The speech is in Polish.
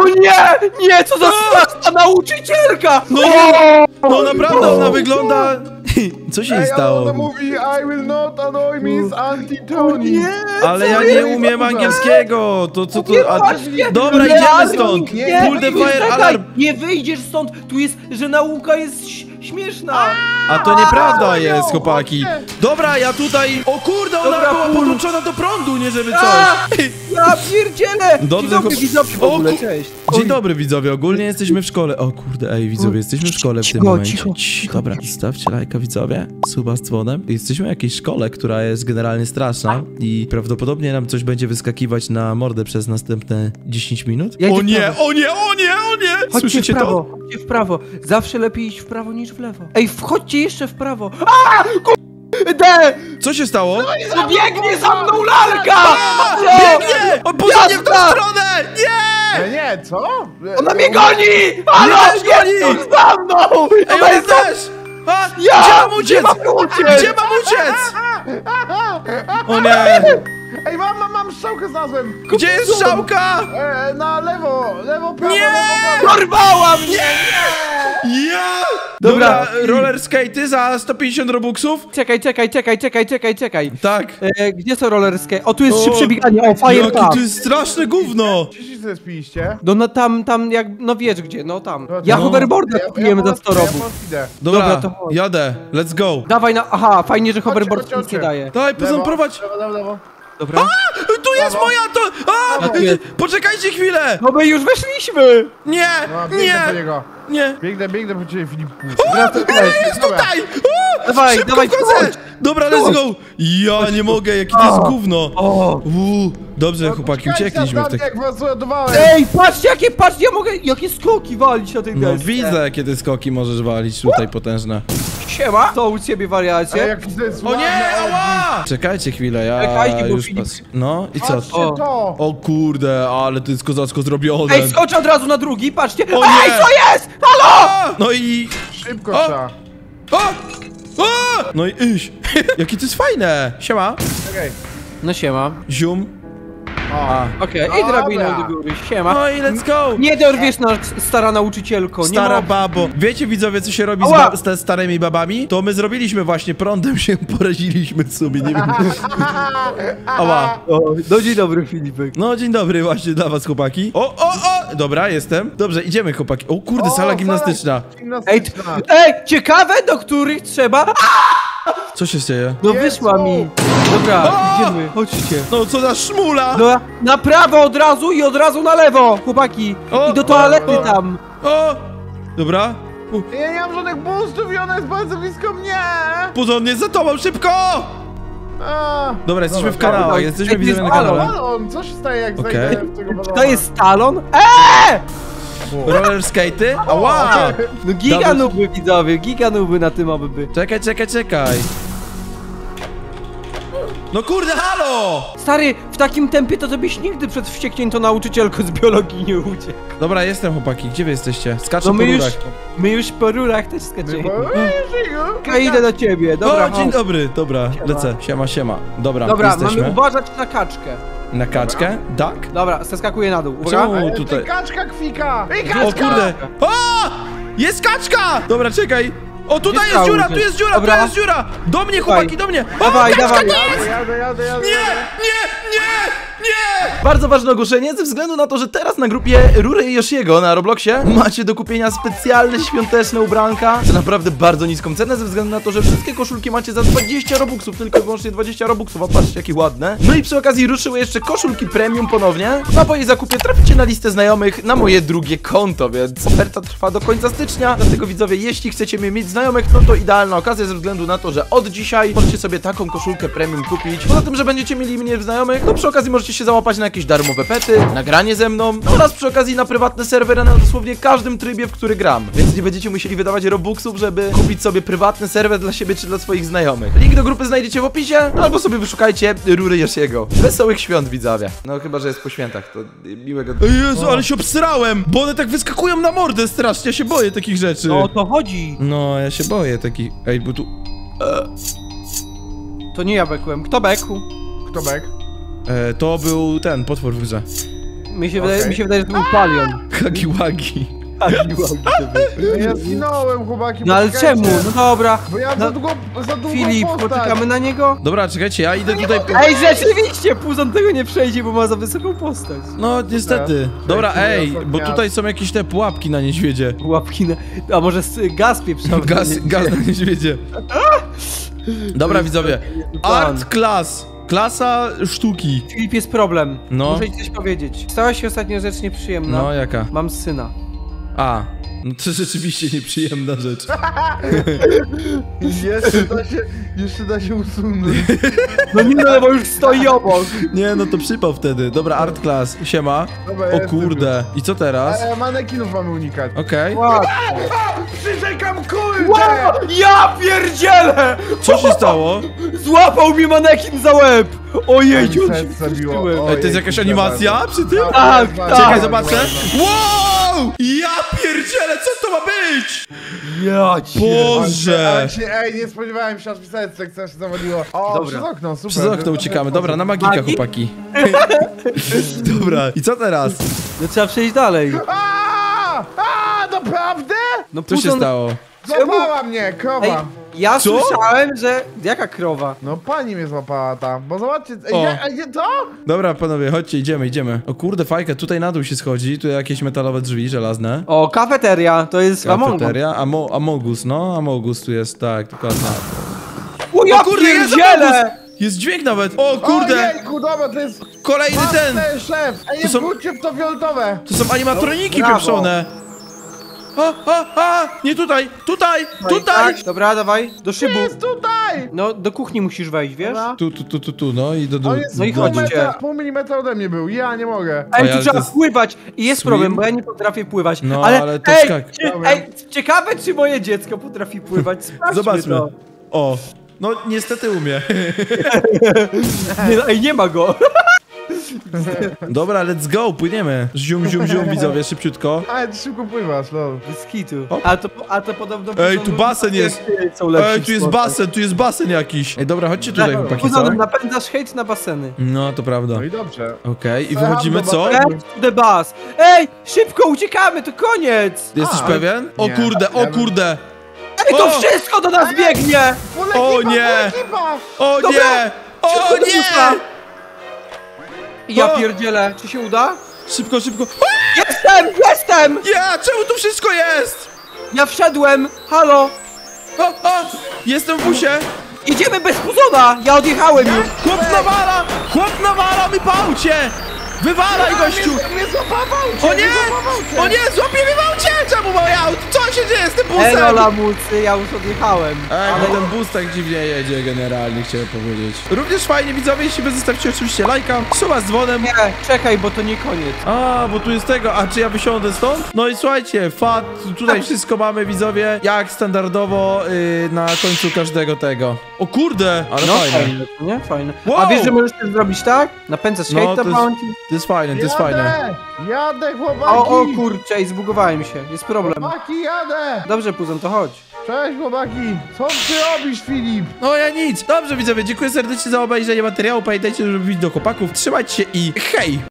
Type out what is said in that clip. O nie! Nie, co za straszna nauczycielka! No, no naprawdę ona wygląda... Co się stało? Ona mówi, I will not annoy Miss Antitoni. Ale ja nie umiem angielskiego. To co to... Dobra, idziemy stąd. Pull the fire alarm. Nie wyjdziesz stąd. Tu jest, że nauka jest śmieszna. A to nieprawda jest, chłopaki. Dobra, ja tutaj... O kurde, ona była podłączona do prądu, nie żeby coś. Ja pierdzielę. Dzień dobry widzowie w ogóle, cześć. Dzień dobry widzowie, ogólnie jesteśmy w szkole. O kurde, ej widzowie, jesteśmy w szkole w tym momencie. Dobra, zostawcie lajka widzowie, suba z dzwonem. Jesteśmy w jakiejś szkole, która jest generalnie straszna i prawdopodobnie nam coś będzie wyskakiwać na mordę przez następne 10 minut. Ja o, nie, o nie, o nie, o nie! Słyszycie to? Chodźcie w prawo, zawsze lepiej iść w prawo niż w lewo. Ej, wchodźcie jeszcze w prawo. A! Co się stało? No biegnie za mną lalka! A, biegnie! O, Puzon, nie w tą stronę! Nie! Nie, co? Ona mnie goni! Ale goni! Jest za mną! Ej, ona jest też! A, ja! Gdzie mam uciec? Gdzie mam uciec? O nie! Ej, mam strzałkę znalazłem! Gdzie jest strzałka? Na lewo, prawo, nie! Porwała mnie! Ja! Dobra, roller skate'y za 150 robuxów? Czekaj. Tak. Gdzie są roller skate? O, tu jest szybsze bieganie, o, fire tam. To jest straszne gówno. Gdzie się spiliście? No tam, jak, no wiesz gdzie, no tam. Ja hoverboarda kupiłem za 100 robux. Dobra, to chodź. Jadę, let's go. Dawaj na, aha, fajnie, że hoverboard nic nie daje. Daj, pozamprowadź. Dobra. A! Tu jest moja to! A! Poczekajcie chwilę! No my już weszliśmy! Nie! No, nie! Biegnę po ciebie, Filip. Jest tutaj! Dawaj, wchodzę! Dobra, let's go! Ja nie mogę, jakie to jest gówno! Dobrze, chłopaki, uciekliśmy w tak. Ej, patrzcie, patrzcie, ja mogę, jakie skoki walić na tej desce. No widzę, jakie te skoki możesz walić tutaj potężne. Siema! Co u ciebie, wariacie? O nie, ała! Czekajcie chwilę, ja już patrzę. No i co? O kurde, ale to jest kozacko zrobione. Ej, skocz od razu na drugi, patrzcie. Ej, co jest? Halo! No i... Szybko trzeba. No i iść. Jakie to jest fajne. Siema. Okej. No siema. Zium. Okej, i drabinę do góry, siema. No i let's go! Nie dorwiesz nas, stara nauczycielko, stara babo. Wiecie widzowie, co się robi z starymi babami? To my zrobiliśmy właśnie, prądem się poraziliśmy w sumie, nie wiem. Ała. No dzień dobry, Filipek. No dzień dobry właśnie dla was, chłopaki. O! Dobra, jestem. Dobrze, idziemy, chłopaki. O kurde, sala gimnastyczna. Ej, ciekawe, do których trzeba... Co się dzieje? No wyszła mi. Dobra, idziemy, chodźcie. No co za szmula! No, na prawo od razu i od razu na lewo, chłopaki. I do toalety tam. Dobra. Ja nie mam żadnych boostów i ona jest bardzo blisko mnie. Puzon, nie za tobą, szybko! Dobra, jesteśmy w kanałach, jesteśmy widzimy na kanale. Co się staje, jak zajdę w tego balona? To jest talon? Roller skate'y? Ała! No giganuby widzowie, giganuby na tym obyby. Czekaj. No kurde, halo! Stary, w takim tempie to byś nigdy przed wściekniętą nauczycielką z biologii nie uciekł. Dobra, jestem chłopaki, gdzie wy jesteście? Skaczę po rurach. My już po rurach też skaczemy. Ja idę do ciebie, dobra. Dzień dobry, dobra, lecę, siema. Dobra, jesteśmy. Mamy uważać na kaczkę. Na kaczkę? Tak? Dobra, zeskakuję na dół. Czemu tutaj? Kaczka kwika! Ej, kaczka! O kurde! Jest kaczka! Dobra, czekaj! O, tutaj jest dziura, tu jest dziura! Do mnie, chłopaki, do mnie! O, dawaj! Nie! Bardzo ważne ogłoszenie, ze względu na to, że teraz na grupie RURY YOSHIEGO na Robloxie macie do kupienia specjalne świąteczne ubranka za naprawdę bardzo niską cenę, ze względu na to, że wszystkie koszulki macie za 20 robuxów, tylko i wyłącznie 20 robuxów, a patrzcie jakie ładne. No i przy okazji ruszyły jeszcze koszulki premium ponownie, a po jej zakupie traficie na listę znajomych na moje drugie konto, więc oferta trwa do końca stycznia, dlatego widzowie, jeśli chcecie mnie mieć znajomych, no to idealna okazja ze względu na to, że od dzisiaj możecie sobie taką koszulkę premium kupić, poza tym, że będziecie mieli mnie w znajomych, no przy okazji możecie się załapać na jakieś darmowe pety, nagranie ze mną oraz przy okazji na prywatne serwery na dosłownie każdym trybie, w który gram. Więc nie będziecie musieli wydawać robuxów, żeby kupić sobie prywatny serwer dla siebie czy dla swoich znajomych. Link do grupy znajdziecie w opisie, albo sobie wyszukajcie Rury Yoshiego. Wesołych świąt, widzowie. No chyba, że jest po świętach, to miłego... Jezu, ale się obsrałem, bo one tak wyskakują na mordę strasznie, ja się boję takich rzeczy. No o to chodzi. No, ja się boję takich... Ej, bo tu... To nie ja bekłem, kto bekł? To był ten potwór w grze. Mi się wydaje, że to był palion. Hagiwagi. Ja zginąłem, chłopaki. No ale czemu? No dobra. Bo ja za długo Filip, poczekamy na niego. Dobra, czekajcie, ja idę tutaj. Ej, rzeczywiście, Puzon tego nie przejdzie, bo ma za wysoką postać. No niestety. Dobra, ej, bo tutaj są jakieś te pułapki na niedźwiedzie. Pułapki na... A może gaz pieprzowy? Gaz na niedźwiedzie. Dobra, widzowie. Art class. Klasa sztuki. Filip, jest problem. No. Muszę ci coś powiedzieć. Stała się ostatnio rzecz nieprzyjemna. No, jaka? Mam syna. A, no to rzeczywiście nieprzyjemna rzecz. jeszcze da się usunąć. No nie, no bo już stoi obok. Nie, no to przypał wtedy. Dobra, art class, siema. Dobra, o kurde, i co teraz? Ale manekinów mamy unikać. Okej. Okay. Przyrzekam, kurde! Wow, ja pierdzielę! Co się stało? Złapał mi manekin za łeb! Ojej, on się zabiło. Ojej, to jest jakaś animacja przy tym? Tak, tak. Czekaj, zobaczę. Wow! Ja pierdzielę, co to ma być? Ja cię... Boże! Ej, nie spodziewałem się, aż pisałem, co się zawaliło. O, dobra. Przez okno, super. Przez okno uciekamy, dobra, na magika, chłopaki. Dobra, i co teraz? No trzeba przejść dalej. A, naprawdę? No co się stało? Złapała mnie, krowa. Ej, ja słyszałem, że... Jaka krowa? No pani mnie złapała tam, bo zobaczcie... Ej, to? Dobra, panowie, chodźcie, idziemy. O kurde, fajka, tutaj na dół się schodzi, tu jakieś metalowe drzwi żelazne. O, kafeteria, to jest kafeteria. Amogus, no, Amogus tu jest, tak, dokładnie. O, ja pierdzielę! Jest dźwięk nawet! O kurde! Ojejku, dobra, to jest... Kolejny ten! Szef. Ej, wróćcie w to fioletowe! To są animatroniki pieprzone! Nie tutaj! Tutaj! Tak, dobra, dawaj, do szybu! Jest tutaj! No, do kuchni musisz wejść, wiesz? Tu, no i do... No i chodźcie. Pół milimetra ode mnie był, ja nie mogę. Ej, tu trzeba pływać! I jest problem, bo ja nie potrafię pływać. No, ale to skak. Ej, ciekawe, czy moje dziecko potrafi pływać. Zobaczmy. O, no niestety umie. Ej, nie ma go. Dobra, let's go, płyniemy. Zium, widzowie, szybciutko. Ale ty szybko pływasz, no. Z kitu. A to podobno... Ej, tu basen jest. Ej, tu jest basen jakiś. Ej, dobra, chodźcie tutaj, chłopaki, co? Napędzasz hejt na baseny. No, to prawda. No i dobrze. Okej, i wychodzimy, co? The bus. Ej, szybko, uciekamy, to koniec. Jesteś pewien? O kurde, o kurde. Ej, to wszystko do nas biegnie. O nie. O nie. O nie. Ja pierdzielę, czy się uda? Szybko! Jestem! Ja, czemu tu wszystko jest? Ja wszedłem, halo! Jestem w busie! Idziemy bez Puzona, ja odjechałem już! Chłop nawala mi po aucie! Wywalaj, gościu! O nie, złapie mnie w aucie! Czemu moje auto? Co się dzieje z tym busem? Lamusy, ja już odjechałem. Ej, ale ten bus tak dziwnie jedzie generalnie, chciałem powiedzieć. Również fajnie, widzowie, jeśli by zostawcie oczywiście lajka, suba z dzwonem. Nie, czekaj, bo to nie koniec. A, bo tu jest tego, a czy ja wysiądę stąd? No i słuchajcie, fat, tutaj wszystko mamy, widzowie, jak standardowo na końcu każdego tego. O kurde, ale no, fajne. Nie, fajne. Wow. A wiesz, że możesz też zrobić tak? Napędzasz hejta, to jest fajne. Jadę, chłopaki! O kurczę, i zbugowałem się, jest problem. Chłopaki, jadę! Dobrze, Puzon, to chodź. Cześć, chłopaki! Co ty robisz, Filip? No ja nic! Dobrze, widzowie, dziękuję serdecznie za obejrzenie materiału. Pamiętajcie, żeby wbić do chłopaków. Trzymajcie się i hej!